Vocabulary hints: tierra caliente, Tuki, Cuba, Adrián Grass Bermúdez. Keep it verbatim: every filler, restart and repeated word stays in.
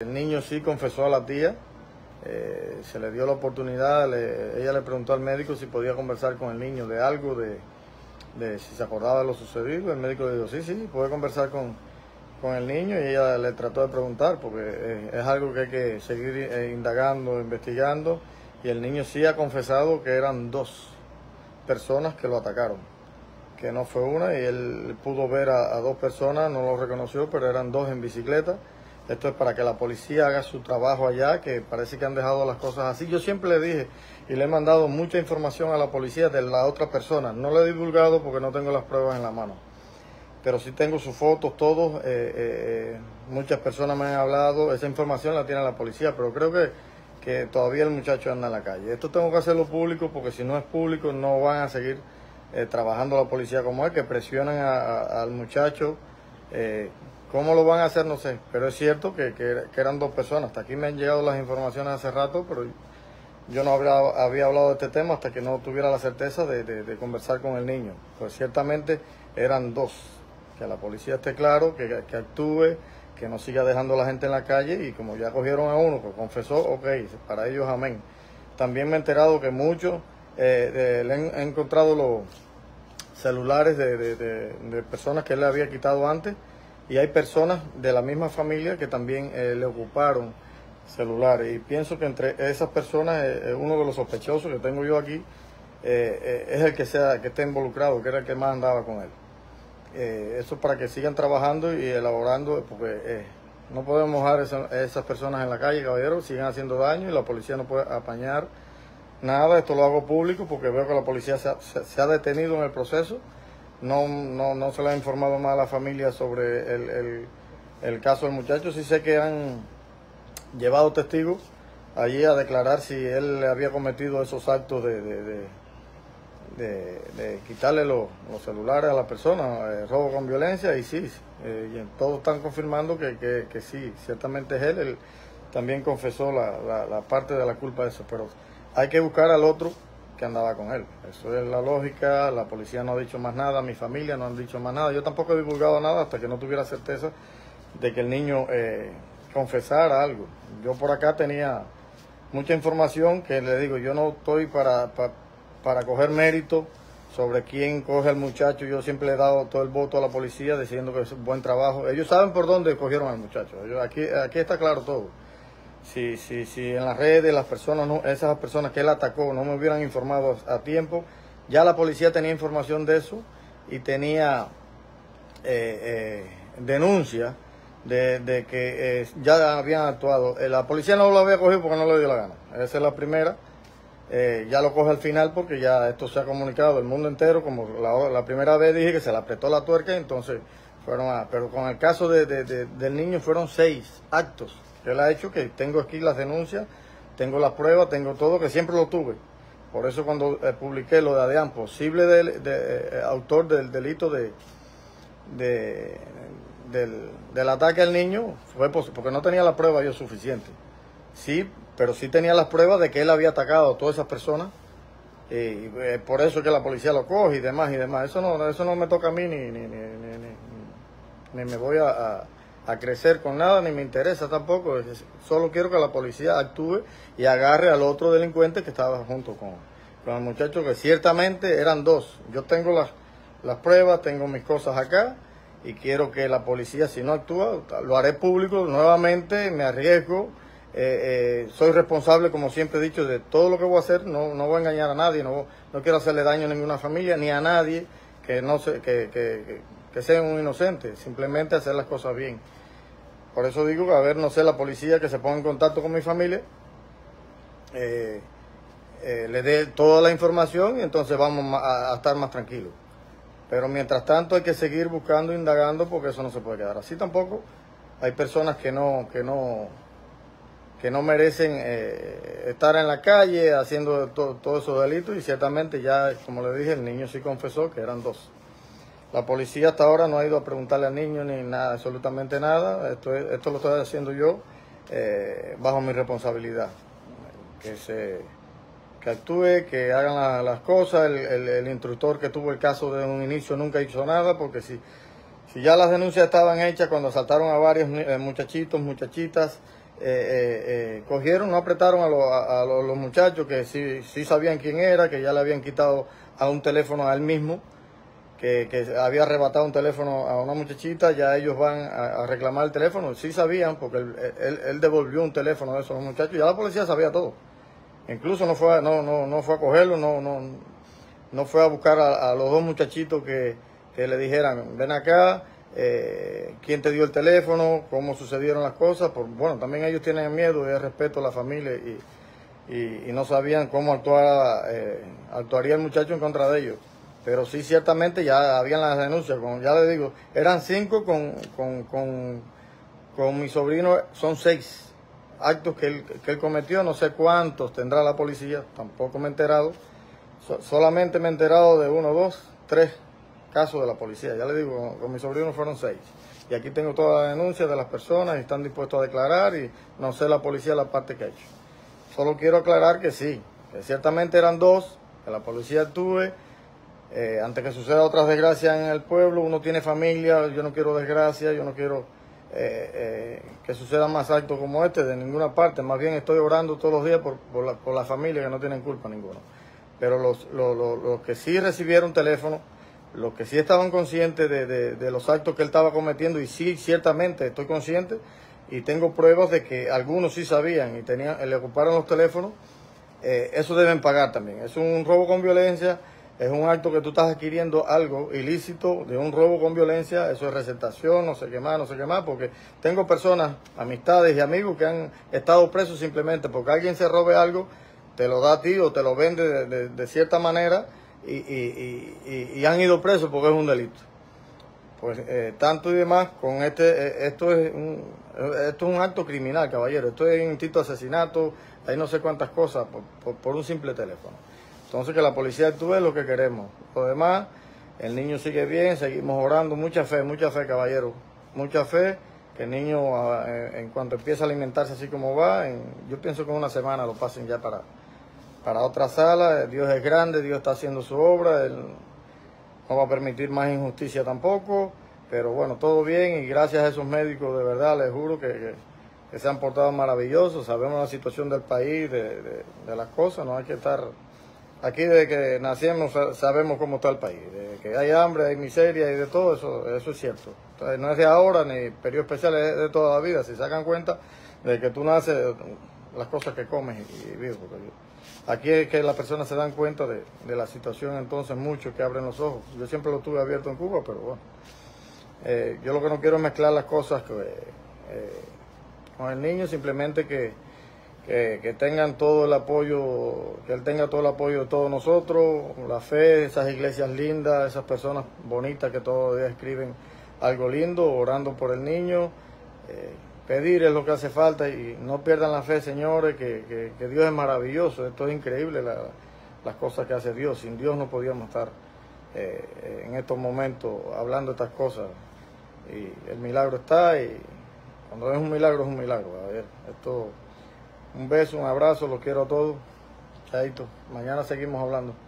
El niño sí confesó a la tía, eh, se le dio la oportunidad, le, ella le preguntó al médico si podía conversar con el niño de algo, de, de si se acordaba de lo sucedido. El médico le dijo, sí, sí, puede conversar con, con el niño, y ella le trató de preguntar, porque eh, es algo que hay que seguir eh, indagando, investigando, y el niño sí ha confesado que eran dos personas que lo atacaron, que no fue una, y él pudo ver a, a dos personas, no lo reconoció, pero eran dos en bicicleta. Esto es para que la policía haga su trabajo allá, que parece que han dejado las cosas así. Yo siempre le dije y le he mandado mucha información a la policía de la otra persona. No le he divulgado porque no tengo las pruebas en la mano. Pero sí tengo sus fotos, todos. Eh, eh, muchas personas me han hablado. Esa información la tiene la policía, pero creo que, que todavía el muchacho anda en la calle. Esto tengo que hacerlo público, porque si no es público no van a seguir eh, trabajando la policía como es, que presionan a, a, al muchacho. Eh, ¿Cómo lo van a hacer? No sé, pero es cierto que, que, que eran dos personas. Hasta aquí me han llegado las informaciones hace rato, pero yo no había, había hablado de este tema hasta que no tuviera la certeza de, de, de conversar con el niño. Pues ciertamente eran dos. Que la policía esté claro, que, que actúe, que no siga dejando a la gente en la calle, y como ya cogieron a uno, que confesó, ok, para ellos amén. También me he enterado que muchos eh, de, le han encontrado los celulares de, de, de, de personas que él le había quitado antes. Y hay personas de la misma familia que también eh, le ocuparon celulares. Y pienso que entre esas personas, eh, uno de los sospechosos que tengo yo aquí, eh, eh, es el que sea que esté involucrado, que era el que más andaba con él. Eh, eso para que sigan trabajando y elaborando, porque eh, no podemos dejar esa, esas personas en la calle, caballeros, sigan haciendo daño y la policía no puede apañar nada. Esto lo hago público porque veo que la policía se ha, se, se ha detenido en el proceso. No, no, no se le ha informado más a la familia sobre el, el, el caso del muchacho. Sí sé que han llevado testigos allí a declarar si él había cometido esos actos de, de, de, de, de quitarle los, los celulares a la persona, eh, robo con violencia, y sí, eh, y todos están confirmando que, que, que sí, ciertamente es él. Él también confesó la, la, la parte de la culpa de eso, pero hay que buscar al otro que andaba con él. Eso es la lógica. La policía no ha dicho más nada, mi familia no han dicho más nada, yo tampoco he divulgado nada hasta que no tuviera certeza de que el niño eh, confesara algo. Yo por acá tenía mucha información que le digo, yo no estoy para, para, para coger mérito sobre quién coge al muchacho. Yo siempre le he dado todo el voto a la policía diciendo que es un buen trabajo. Ellos saben por dónde cogieron al muchacho. Ellos, aquí, aquí está claro todo. Si, si, si en las redes las personas, no, esas personas que él atacó no me hubieran informado a tiempo, ya la policía tenía información de eso y tenía eh, eh, denuncia de, de que eh, ya habían actuado. La policía no lo había cogido porque no le dio la gana. Esa es la primera. Eh, ya lo coge al final porque ya esto se ha comunicado el mundo entero. Como la, la primera vez dije que se le apretó la tuerca, entonces fueron a... Pero con el caso de, de, de, del niño fueron seis actos. Él ha hecho, que tengo aquí las denuncias, tengo las pruebas, tengo todo, que siempre lo tuve. Por eso cuando eh, publiqué lo de Adrián, posible de, de, eh, autor del delito de, de del, del ataque al niño, fue porque no tenía la prueba yo suficiente. Sí, pero sí tenía las pruebas de que él había atacado a todas esas personas. Eh, eh, por eso que la policía lo coge y demás y demás. Eso no, eso no me toca a mí, ni, ni, ni, ni, ni, ni me voy a... a a crecer con nada, ni me interesa tampoco. Solo quiero que la policía actúe y agarre al otro delincuente que estaba junto con, con el muchacho, que ciertamente eran dos. Yo tengo las, las pruebas, tengo mis cosas acá, y quiero que la policía, si no actúa, lo haré público nuevamente, me arriesgo, eh, eh, soy responsable, como siempre he dicho, de todo lo que voy a hacer. No, no voy a engañar a nadie, no, no quiero hacerle daño a ninguna familia, ni a nadie que no se... que, que, que sean un inocente, simplemente hacer las cosas bien. Por eso digo que, a ver, no sé, la policía que se ponga en contacto con mi familia, eh, eh, le dé toda la información, y entonces vamos a, a estar más tranquilos. Pero mientras tanto hay que seguir buscando, indagando, porque eso no se puede quedar así tampoco. Hay personas que no, que no, que no merecen eh, estar en la calle haciendo to- todos esos delitos, y ciertamente ya, como le dije, el niño sí confesó que eran dos. La policía hasta ahora no ha ido a preguntarle al niño ni nada, absolutamente nada. Esto, es, esto lo estoy haciendo yo eh, bajo mi responsabilidad. Que se que actúe, que hagan la, las cosas. El, el, el instructor que tuvo el caso de un inicio nunca hizo nada, porque si, si ya las denuncias estaban hechas cuando asaltaron a varios eh, muchachitos, muchachitas, eh, eh, eh, cogieron, no apretaron a, lo, a, a lo, los muchachos que sí, sí sabían quién era, que ya le habían quitado a un teléfono a él mismo, que, que había arrebatado un teléfono a una muchachita, ya ellos van a, a reclamar el teléfono. Sí sabían, porque él, él, él devolvió un teléfono a esos muchachos, ya la policía sabía todo. Incluso no fue, no, no, no fue a cogerlo, no, no, no fue a buscar a, a los dos muchachitos que, que le dijeran, ven acá, eh, quién te dio el teléfono, cómo sucedieron las cosas. Por, bueno, también ellos tienen miedo y el respeto a la familia y, y, y no sabían cómo actuar, eh, actuaría el muchacho en contra de ellos. Pero sí, ciertamente ya habían las denuncias, como ya les digo, eran cinco con, con, con, con mi sobrino, son seis actos que él, que él cometió. No sé cuántos tendrá la policía, tampoco me he enterado, so, solamente me he enterado de uno, dos, tres casos de la policía. Ya les digo, con, con mi sobrino fueron seis. Y aquí tengo todas las denuncias de las personas, y están dispuestos a declarar, y no sé la policía la parte que ha hecho. Solo quiero aclarar que sí, que ciertamente eran dos, que la policía actúe. Eh, antes que suceda otras desgracias en el pueblo, uno tiene familia, yo no quiero desgracia, yo no quiero eh, eh, que sucedan más actos como este de ninguna parte. Más bien estoy orando todos los días por, por, la, por la familia, que no tienen culpa ninguna. Pero los, los, los, los que sí recibieron teléfono, los que sí estaban conscientes de, de, de los actos que él estaba cometiendo, y sí, ciertamente estoy consciente y tengo pruebas de que algunos sí sabían y tenían, le ocuparon los teléfonos, eh, eso deben pagar también. Es un robo con violencia. Es un acto que tú estás adquiriendo algo ilícito de un robo con violencia. Eso es receptación, no sé qué más, no sé qué más, porque tengo personas, amistades y amigos que han estado presos simplemente porque alguien se robe algo, te lo da a ti o te lo vende de, de, de cierta manera y, y, y, y, y han ido presos porque es un delito. Pues eh, tanto y demás, con este, eh, esto, es un, esto es un acto criminal, caballero. Esto es un intento de asesinato, hay no sé cuántas cosas por, por, por un simple teléfono. Entonces, que la policía actúe es lo que queremos. Lo demás, el niño sigue bien, seguimos orando. Mucha fe, mucha fe, caballero. Mucha fe, que el niño, en cuanto empiece a alimentarse así como va, en, yo pienso que en una semana lo pasen ya para, para otra sala. Dios es grande, Dios está haciendo su obra. Él no va a permitir más injusticia tampoco. Pero bueno, todo bien, y gracias a esos médicos, de verdad, les juro que, que, que se han portado maravillosos. Sabemos la situación del país, de, de, de las cosas, no hay que estar... Aquí desde que nacemos sabemos cómo está el país, de que hay hambre, hay miseria y de todo, eso eso es cierto. Entonces, no es de ahora ni periodo especial, es de toda la vida. Si sacan cuenta de que tú naces, las cosas que comes y, y vives. Aquí es que las personas se dan cuenta de, de la situación, entonces muchos que abren los ojos. Yo siempre lo tuve abierto en Cuba, pero bueno. Eh, yo lo que no quiero es mezclar las cosas que, eh, con el niño, simplemente que... Que, que tengan todo el apoyo, que él tenga todo el apoyo de todos nosotros, la fe, esas iglesias lindas, esas personas bonitas que todos los días escriben algo lindo, orando por el niño. Eh, pedir es lo que hace falta, y no pierdan la fe, señores, que, que, que Dios es maravilloso. Esto es increíble, la, las cosas que hace Dios. Sin Dios no podíamos estar eh, en estos momentos hablando estas cosas. Y el milagro está, y cuando es un milagro, es un milagro. A ver, esto... Un beso, un abrazo, los quiero a todos. Chaito, mañana seguimos hablando.